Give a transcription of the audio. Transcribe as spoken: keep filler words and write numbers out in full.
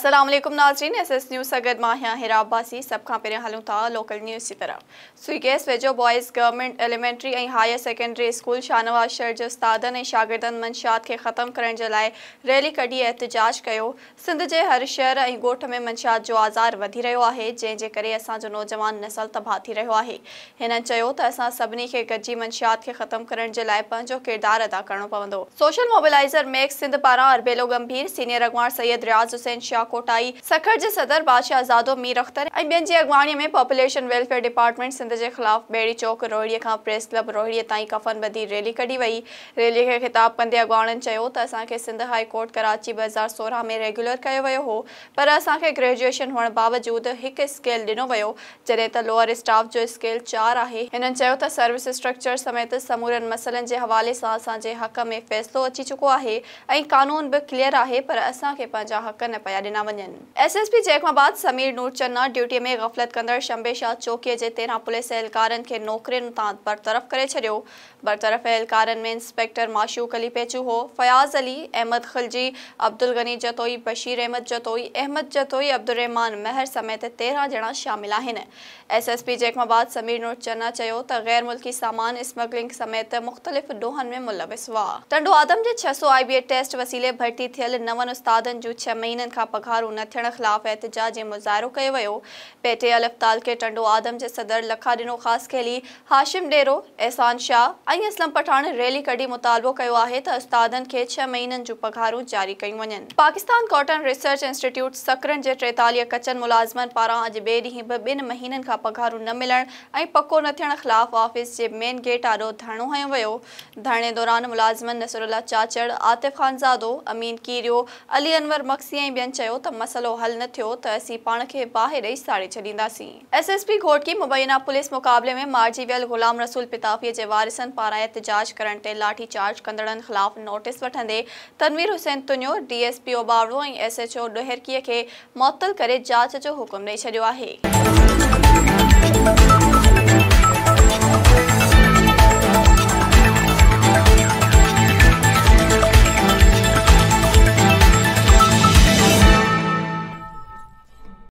अस्सलामुअलैकुम नाज़रीन, S S news सगद माहिया हिराबासी सबका पे हलूँ था लोकल न्यूज़ की तरफ। सुइगेस वेजो बॉयज़ गवर्नमेंट एलिमेंट्री ए हायर सेकेंडरी स्कूल शाहनवाज़ शहर के उस्तादन ए शागिर्दन मंशात के ख़त्म करण के लिए रैली कढी एहतजाज किया। सिंध के हर शहर ए गोठ में मंशात जो आज़ार वधी रहियो आहे, जैसे करे असो नौजवान नस्ल तबाह थी रहियो आहे। इन्हनि चयो त असां सभिनी खे गॾिजी मंशात के ख़त्म करण के लिए पंहिंजो किरदार अदा करणो पवंदो। सोशल मोबिलाइज़र मैक्स सिंध पारां अरबेलो गंभीर, सीनियर अगवान सैयद रियाज़ हुसैन शाह कोटाई, सखर के सदर बादशाह ज़ादो मीर अख्तर ए बेन की अगवानी में पॉपुलेशन वेलफेयर डिपार्टमेंट सिंध के खिलाफ बेड़ी चौक रोहिड़ी का प्रेस क्लब रोहिड़ी तीन कफनबंदी रैली कढी वही। रैली के खिताब कंदे अगवाणन चयो त असां खे सिंध हाई कोर्ट कराची दो हज़ार सोलह में रेगुलर किया वो हो, पर असां खे ग्रेजुएशन होने बावजूद एक स्केल दिनों वो, जैसे तो लोअर स्टाफ जो स्केल चार है। इन सर्विस स्ट्रक्चर समेत समूरन मसलन के हवाले से असांजे हक में फैसलो अची चुको है, कानून भी क्लियर है, पर असां खे पंहिंजा हक न पया दिना वन। एसएसपी जैकमाबाद समीर नूरचन्ना ड्यूटी में गफलत कंदड़ शंबे शाह चौकी के तेरह पुलिस एहलकारन के नौकरियों तां बरतरफ करे छड़ियो। बरतरफ एहलकारन में इंस्पेक्टर माशूक अली पेचू हो, फयाज अली, अहमद खिलजी, अब्दुल गनी जतोई, बशीर अहमद जतोई, अहमद जतोई, अब्दुलरहमान महर समेत तेरह जना शामिल आहिनि। एसएसपी जैकमाबाद समीर नूरचन्ना चयो त गैर मुल्की सामान स्मगलिंग समेत मुख्तलिफ डोहन में मुलविस हुआ। टंडो आदम के छह सौ आईबीए टेस्ट वसीले भर्ती थियल नवन उस्तादन जो छह महीन का पगारू न थियण खिलाफ एहतजाज मुजाहरो किया वो। पेटे अलफ तालके टंडो आदम के सदर लखादिनो खास खेली, हाशिम डेरो, एहसान शाह ए असलम पठान रैली कढी मुतालबो किया है तो उस्तादन के छह महीन जो पगारू जारी कई वन। पाकिस्तान कॉटन रिसर्च इंस्टीट्यूट सकरन के टेतालीह कचन मुलाजमन पारा अज बे ढी भी बिन महीन का पगारू न मिलण पक्को न थियण खिलाफ ऑफिस के मेन गेट आड़ो धरणो हयो। धरने दौरान मुलाजमन नसरुल्ला चाचड़, आतिफ खानजादो, अमीन कीरियो, अली अनवर मक्सी ए बेन चयो त मसलो हल न थियो त असी पान के बाहर ही साड़े छड़ींदासी। एसएसपी घोटकी मुबैना पुलिस मुकाबले में मारजी वियल गुलाम रसूल पिताफी के वारिसन पारा एहतजाज करण ते लाठीचार्ज कंदड़न खिलाफ नोटिस वठंदे तनवीर हुसैन तुन्यो, डीएसपी ओबावड़ो ए एसएचओ डोहरकी के मौतल करे जांच जो हुक्म दई छड़ियो आहे।